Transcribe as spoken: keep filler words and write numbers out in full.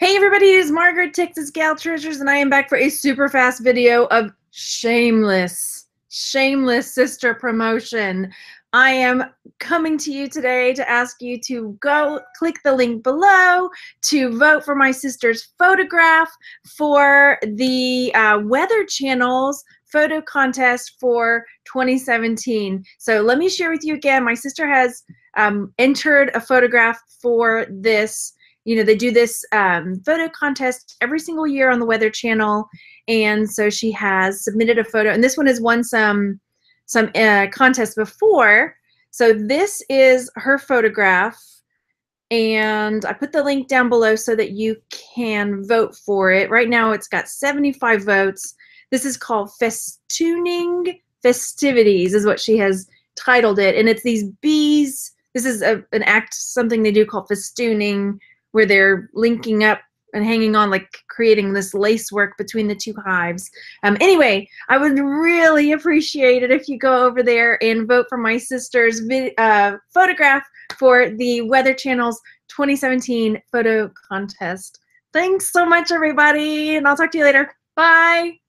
Hey everybody, it's Margaret Texas Gal Treasures, and I am back for a super fast video of shameless, shameless sister promotion. I am coming to you today to ask you to go click the link below to vote for my sister's photograph for the uh, Weather Channel's photo contest for twenty seventeen. So let me share with you again, my sister has um, entered a photograph for this. You know, they do this um, photo contest every single year on the Weather Channel, and so she has submitted a photo, and this one has won some some uh, contests before. So this is her photograph, and I put the link down below so that you can vote for it. Right now it's got seventy-five votes. This is called Festooning Festivities is what she has titled it, and it's these bees. This is a, an act, something they do called festooning, where they're linking up and hanging on, like creating this lace work between the two hives. Um, anyway, I would really appreciate it if you go over there and vote for my sister's vid uh, photograph for the Weather Channel's twenty seventeen photo contest. Thanks so much, everybody, and I'll talk to you later. Bye.